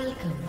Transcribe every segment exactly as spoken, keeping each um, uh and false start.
Welcome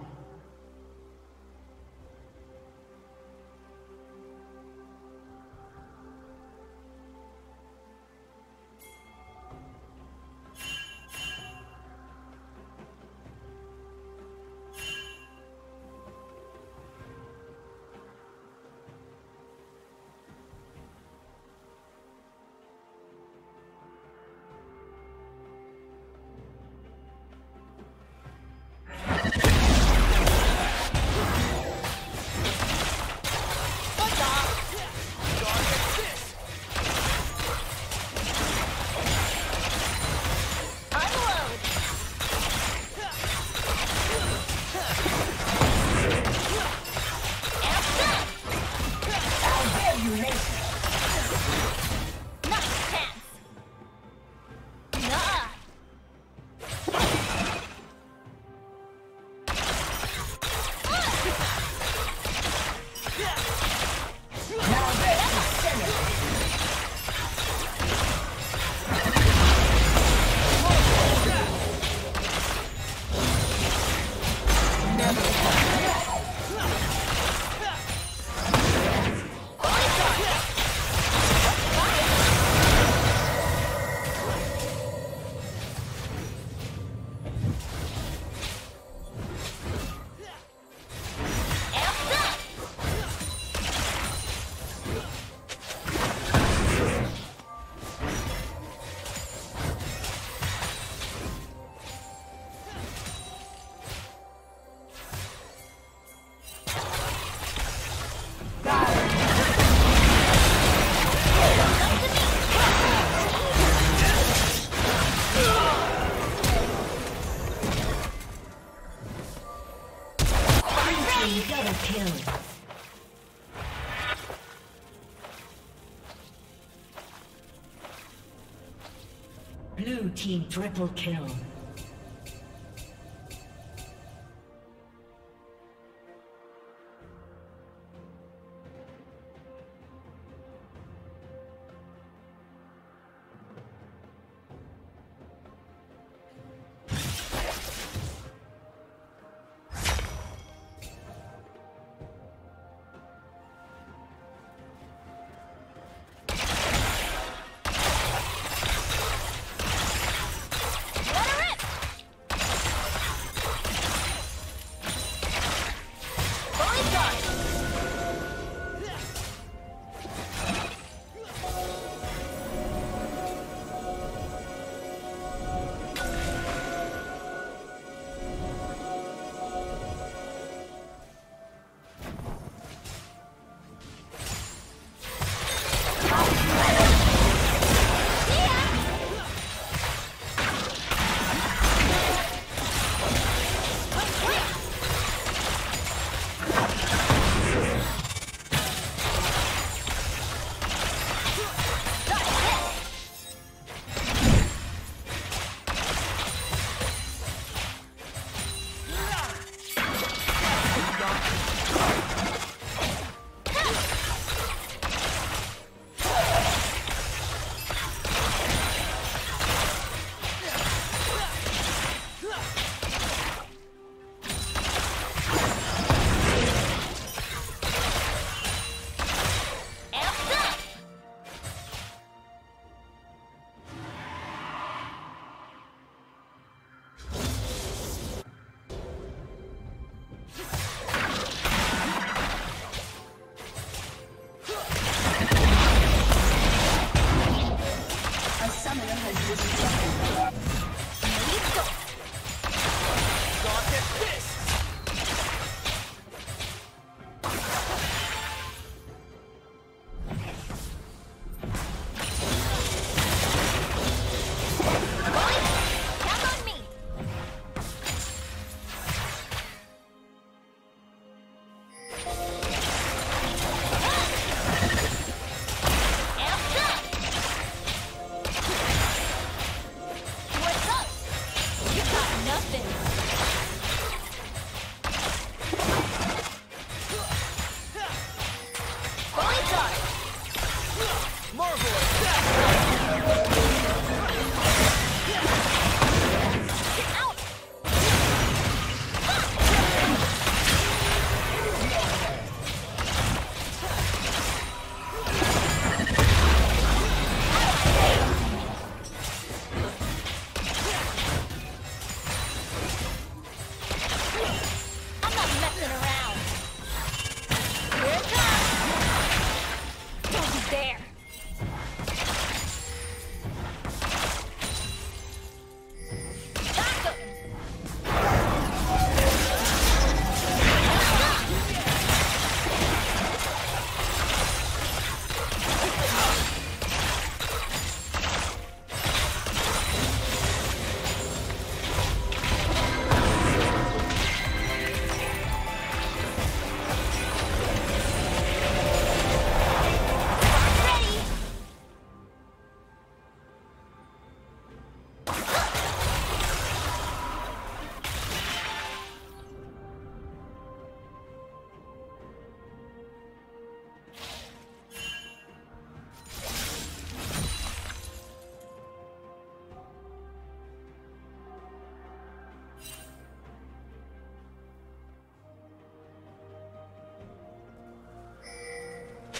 Blue team triple kill.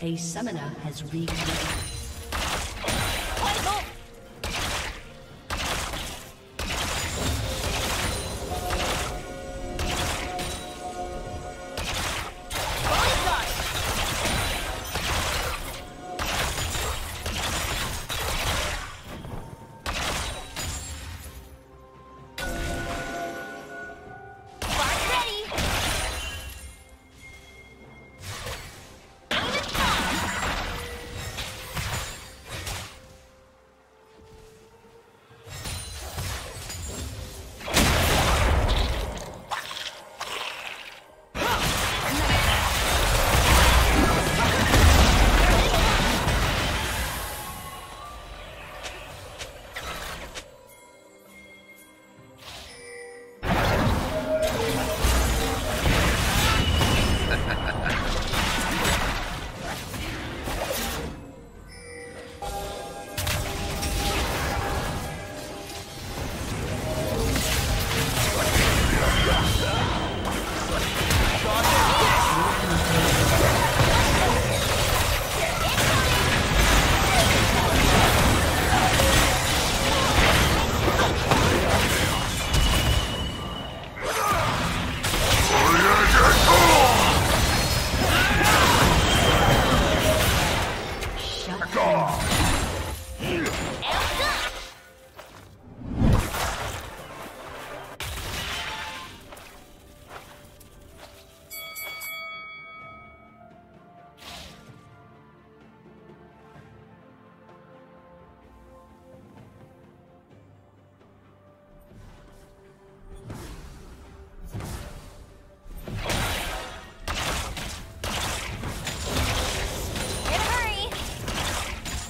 A summoner has reconnected.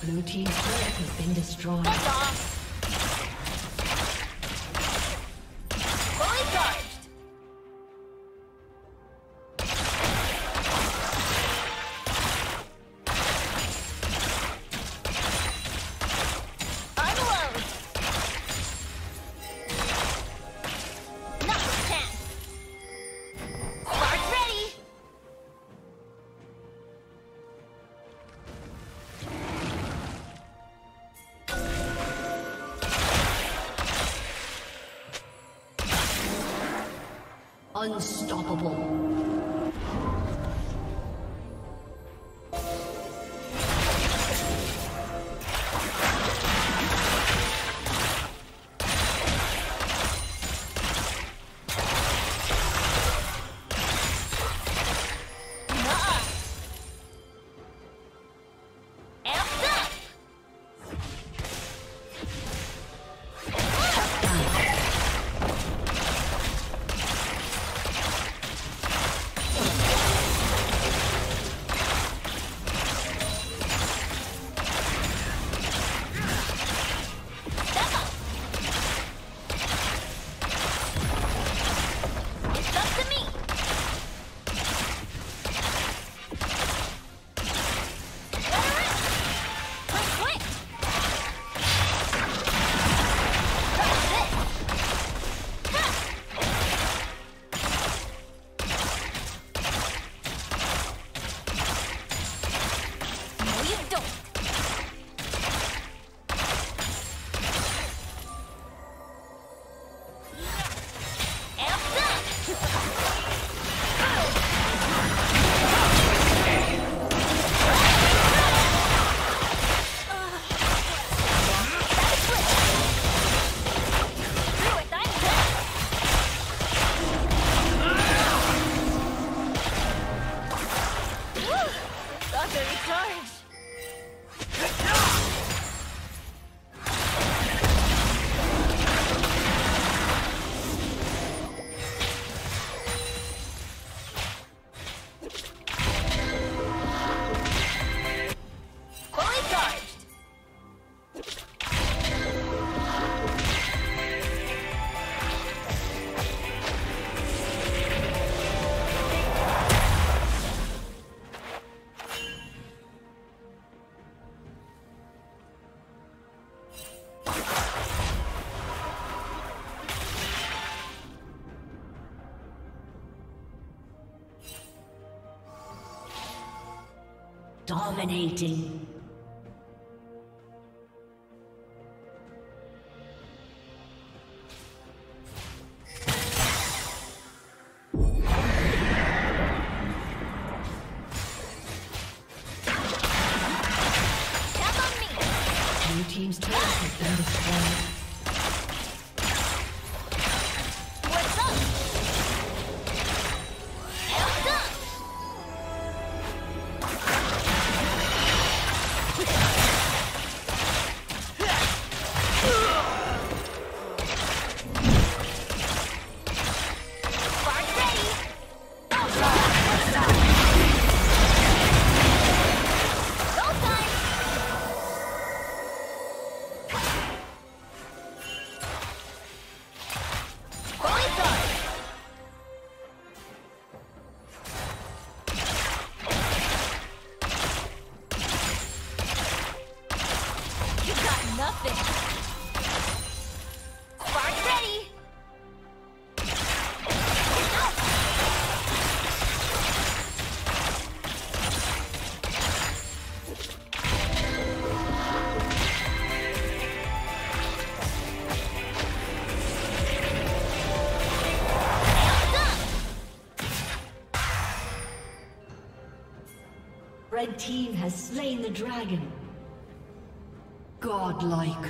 Blue team's turret has been destroyed. That's off. Unstoppable. Dominating. Red team has slain the dragon. Godlike.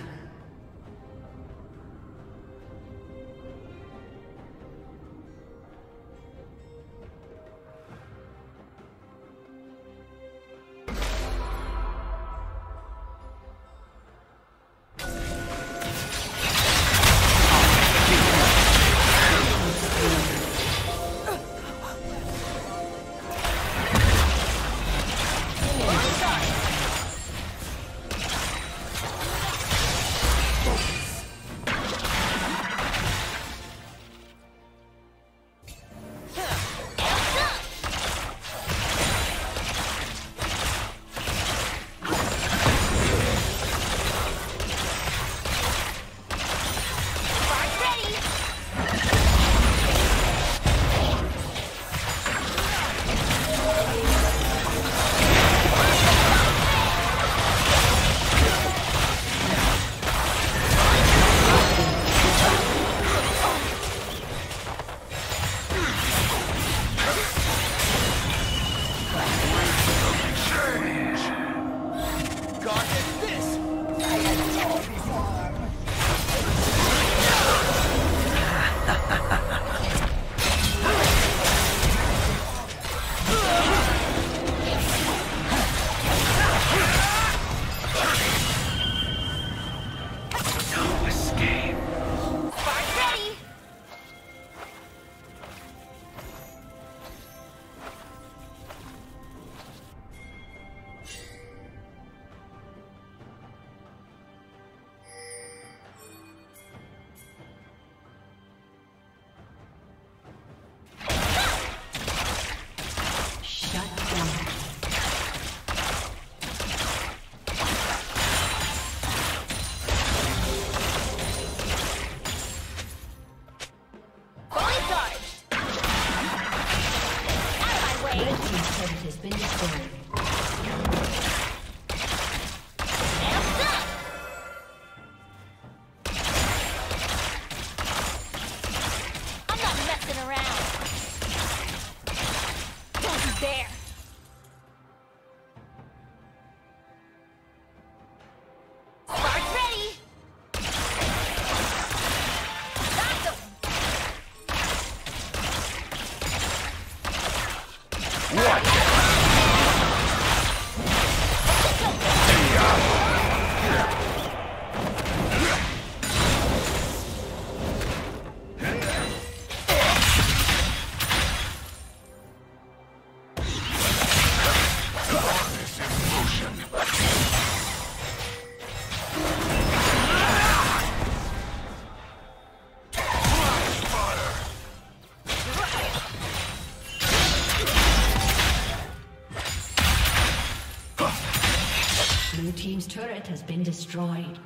Blue team's turret has been destroyed.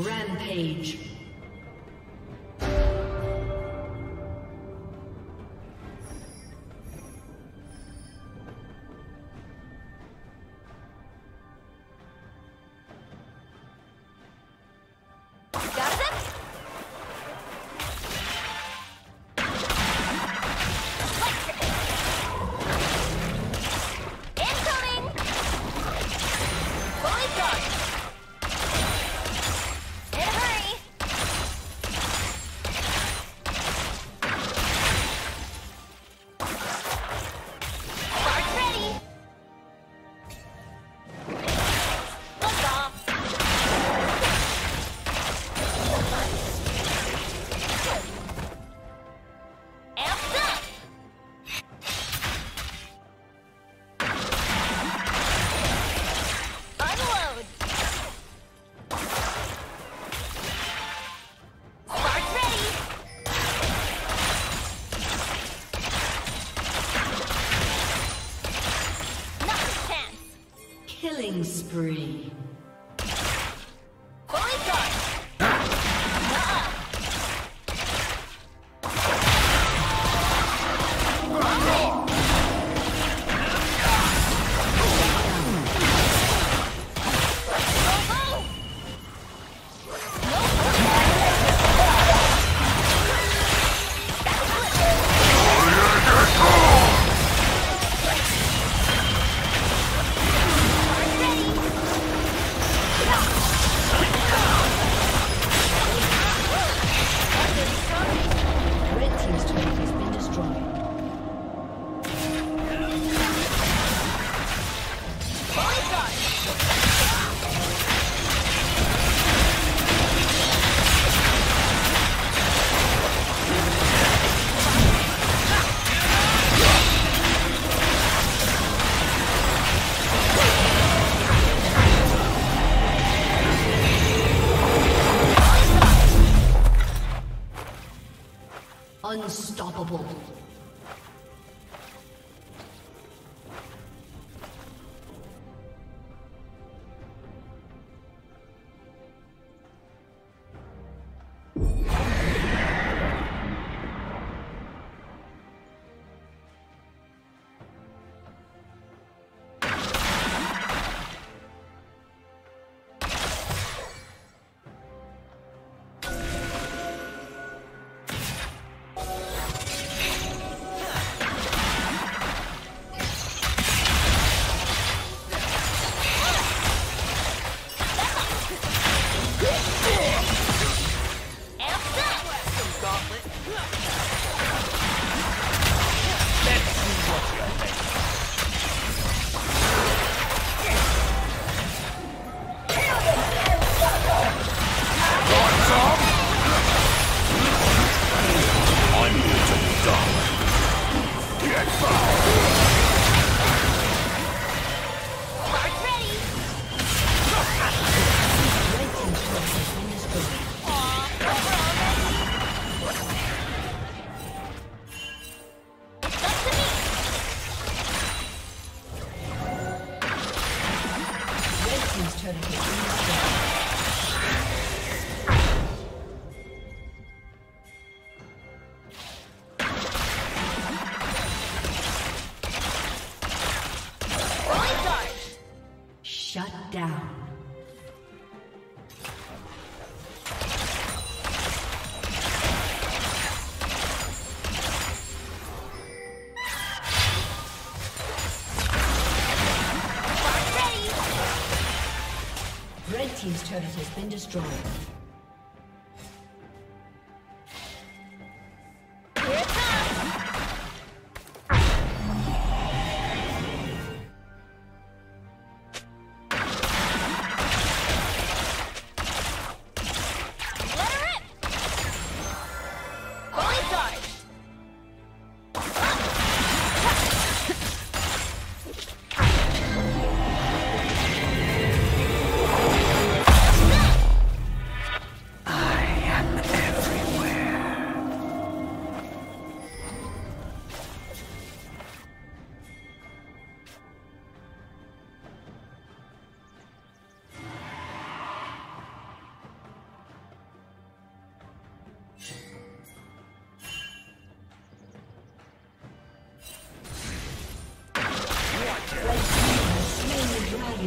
Rampage. Killing spree. Unstoppable. Shut down. Red team's turret has been destroyed.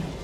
Nothing.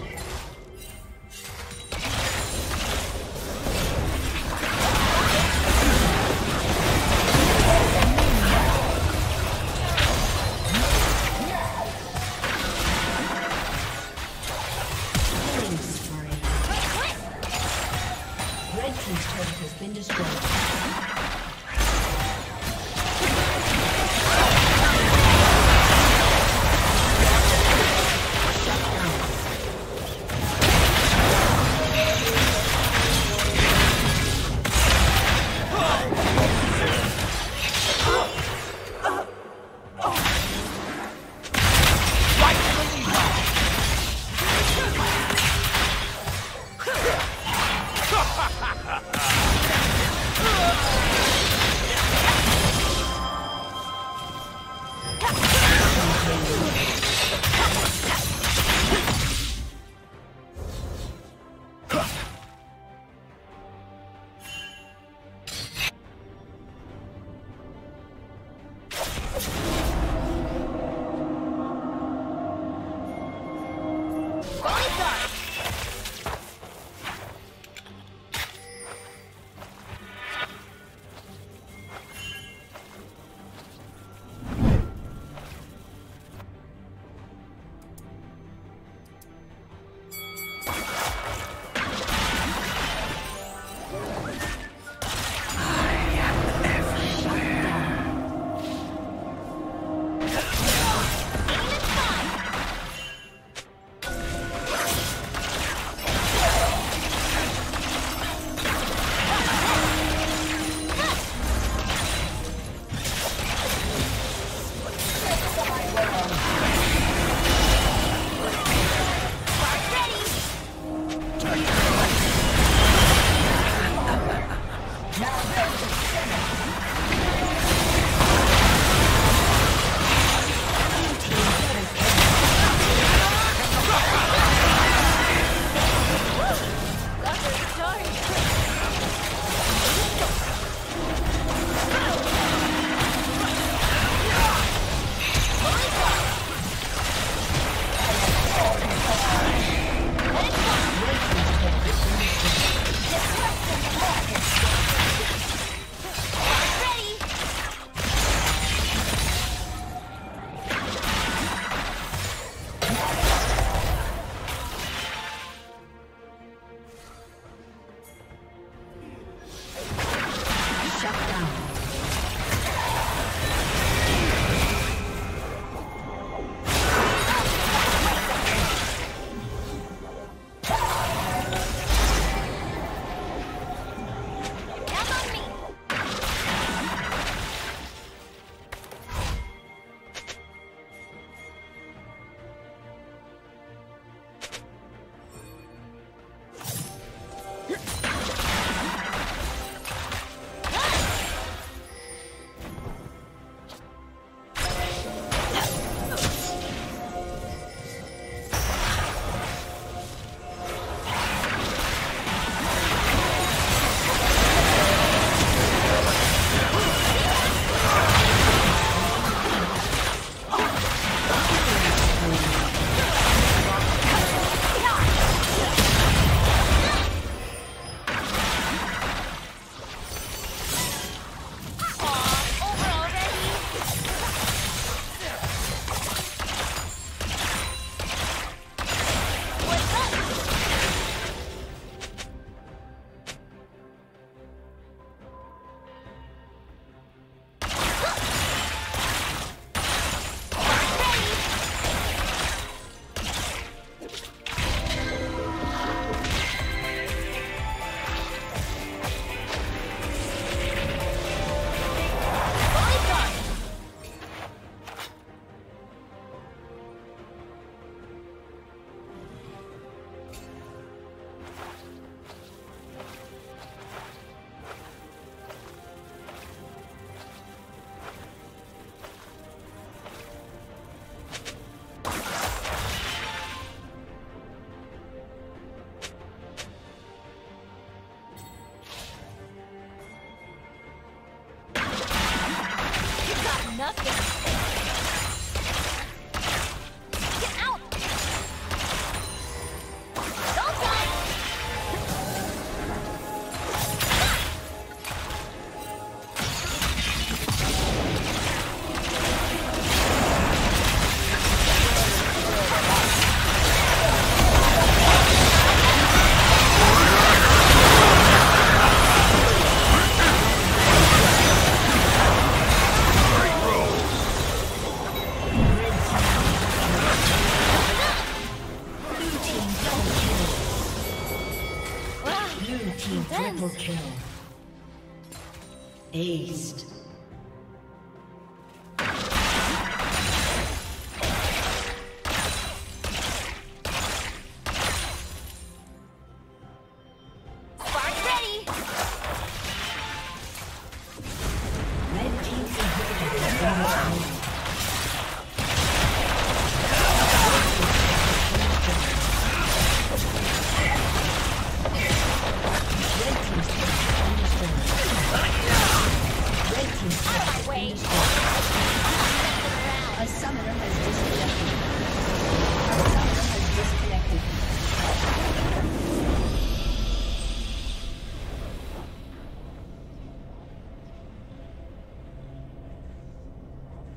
Get out! Triple kill. Aced.